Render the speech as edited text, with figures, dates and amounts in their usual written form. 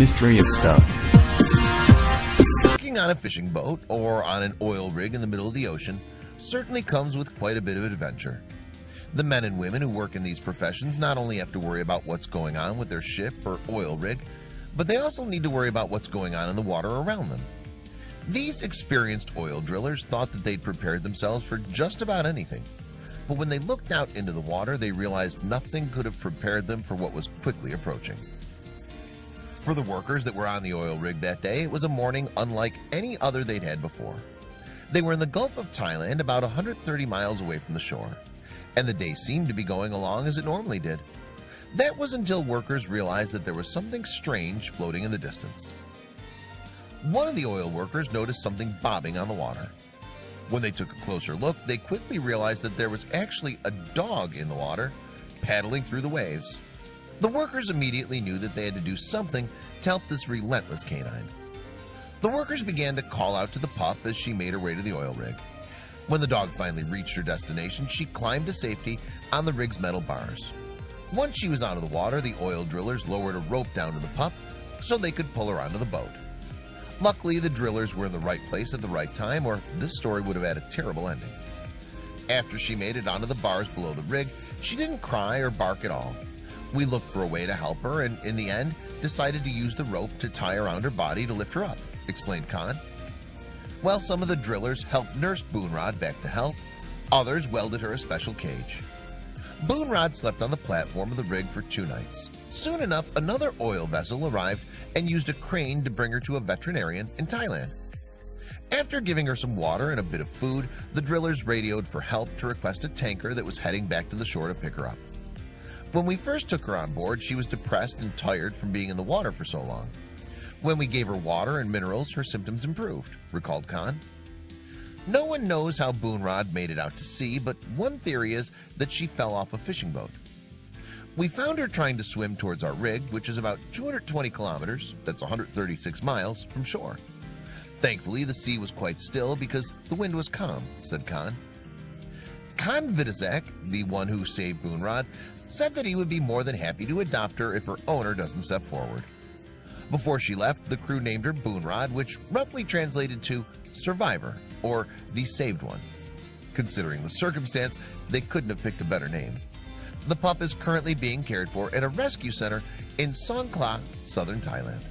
Mystery of Stuff. Working on a fishing boat or on an oil rig in the middle of the ocean certainly comes with quite a bit of adventure. The men and women who work in these professions not only have to worry about what's going on with their ship or oil rig, but they also need to worry about what's going on in the water around them. These experienced oil drillers thought that they'd prepared themselves for just about anything, but when they looked out into the water, they realized nothing could have prepared them for what was quickly approaching. For the workers that were on the oil rig that day, it was a morning unlike any other they'd had before. They were in the Gulf of Thailand, about 130 miles away from the shore, and the day seemed to be going along as it normally did. That was until workers realized that there was something strange floating in the distance. One of the oil workers noticed something bobbing on the water. When they took a closer look, they quickly realized that there was actually a dog in the water, paddling through the waves. The workers immediately knew that they had to do something to help this relentless canine. The workers began to call out to the pup as she made her way to the oil rig. When the dog finally reached her destination, she climbed to safety on the rig's metal bars. Once she was out of the water, the oil drillers lowered a rope down to the pup so they could pull her onto the boat. Luckily, the drillers were in the right place at the right time, or this story would have had a terrible ending. After she made it onto the bars below the rig, she didn't cry or bark at all. We looked for a way to help her and, in the end, decided to use the rope to tie around her body to lift her up, explained Khan. While some of the drillers helped nurse Boonrod back to health, others welded her a special cage. Boonrod slept on the platform of the rig for 2 nights. Soon enough, another oil vessel arrived and used a crane to bring her to a veterinarian in Thailand. After giving her some water and a bit of food, the drillers radioed for help to request a tanker that was heading back to the shore to pick her up. When we first took her on board, she was depressed and tired from being in the water for so long. When we gave her water and minerals, her symptoms improved, recalled Khan. No one knows how Boonrod made it out to sea, but one theory is that she fell off a fishing boat. We found her trying to swim towards our rig, which is about 220 kilometers, that's 136 miles, from shore. Thankfully, the sea was quite still because the wind was calm, said Khan. Khan Vitisak, the one who saved Boonrod, said that he would be more than happy to adopt her if her owner doesn't step forward. Before she left, the crew named her Boonrod, which roughly translated to Survivor, or the Saved One. Considering the circumstance, they couldn't have picked a better name. The pup is currently being cared for at a rescue center in Songkhla, southern Thailand.